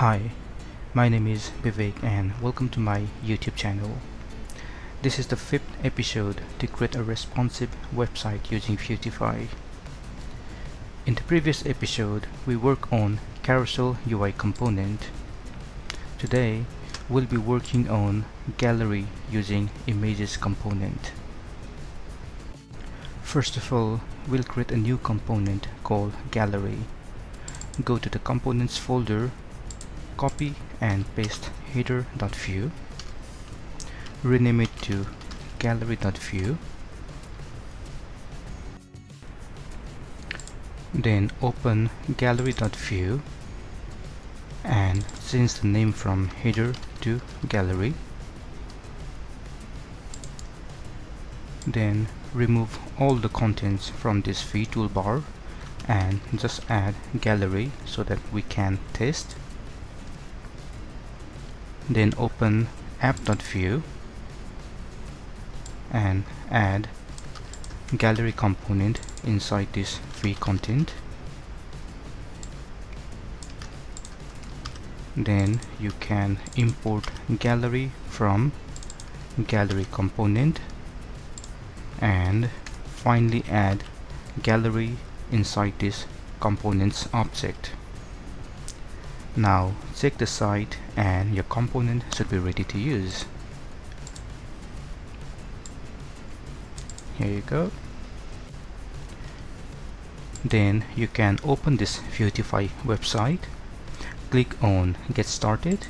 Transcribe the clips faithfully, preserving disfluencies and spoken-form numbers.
Hi, my name is Vivek and welcome to my YouTube channel. This is the fifth episode to create a responsive website using Vuetify. In the previous episode, we worked on Carousel U I component. Today, we'll be working on Gallery using Images component. First of all, we'll create a new component called Gallery. Go to the components folder, copy and paste header.vue, rename it to gallery.vue, then open gallery.vue and change the name from header to gallery, then remove all the contents from this V toolbar and just add gallery so that we can test. Then open app.view and add gallery component inside this v content. Then you can import gallery from gallery component and finally add gallery inside this components object. Now check the site and your component should be ready to use. Here you go. Then you can open this Vuetify website. Click on Get Started.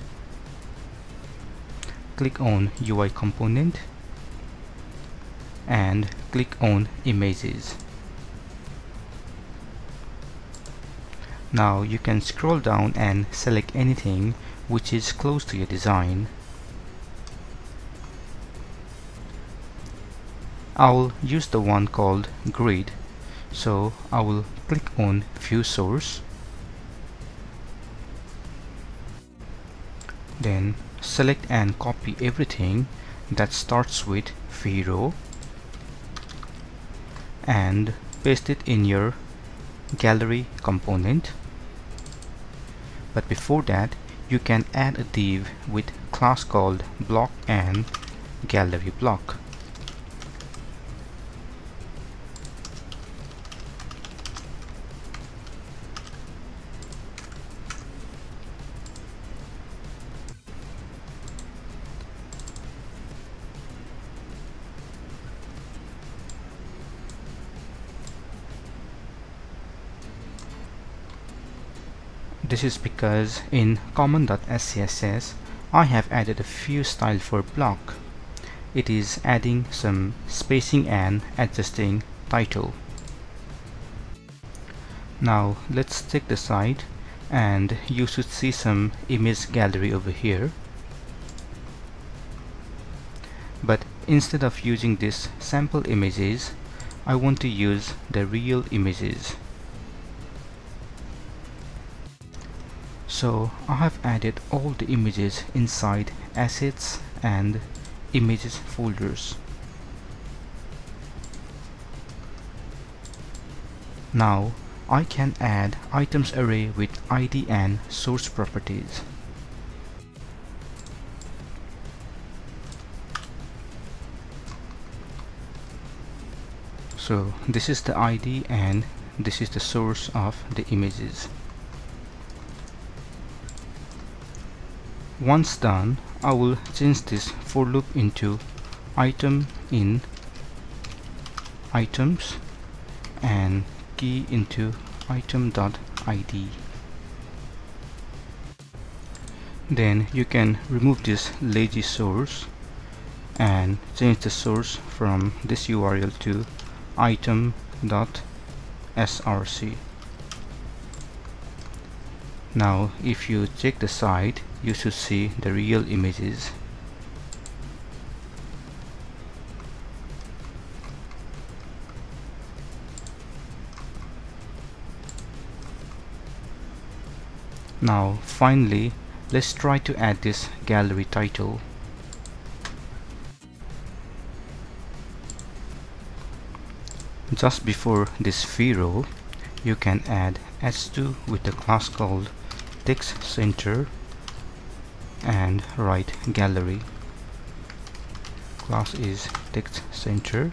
Click on U I component and click on Images. Now you can scroll down and select anything which is close to your design. I'll use the one called grid, so I will click on View Source, then select and copy everything that starts with V row and paste it in your gallery component. But before that, you can add a div with class called block and gallery block. This is because in common.scss I have added a few style for block. It is adding some spacing and adjusting title. Now let's check the site and you should see some image gallery over here. But instead of using this sample images, I want to use the real images. So I have added all the images inside assets and images folders. Now I can add items array with I D and source properties. So this is the I D and this is the source of the images. Once done, I will change this for loop into item in items and key into item.id. Then you can remove this lazy source and change the source from this U R L to item.src. Now if you check the site, you should see the real images. Now finally, let's try to add this gallery title. Just before this V row, you can add S two with the class called text center and write gallery. Class is text center.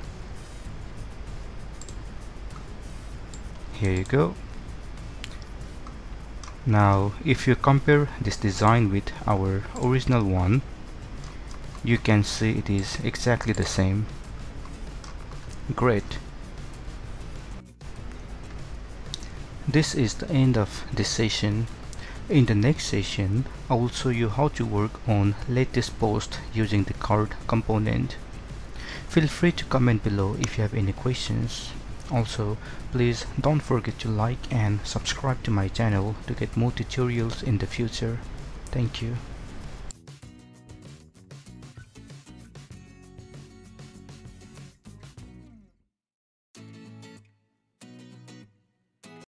Here you go. Now if you compare this design with our original one, you can see it is exactly the same. Great. This is the end of this session. In the next session, I will show you how to work on latest post using the card component. Feel free to comment below if you have any questions. Also, please don't forget to like and subscribe to my channel to get more tutorials in the future. Thank you.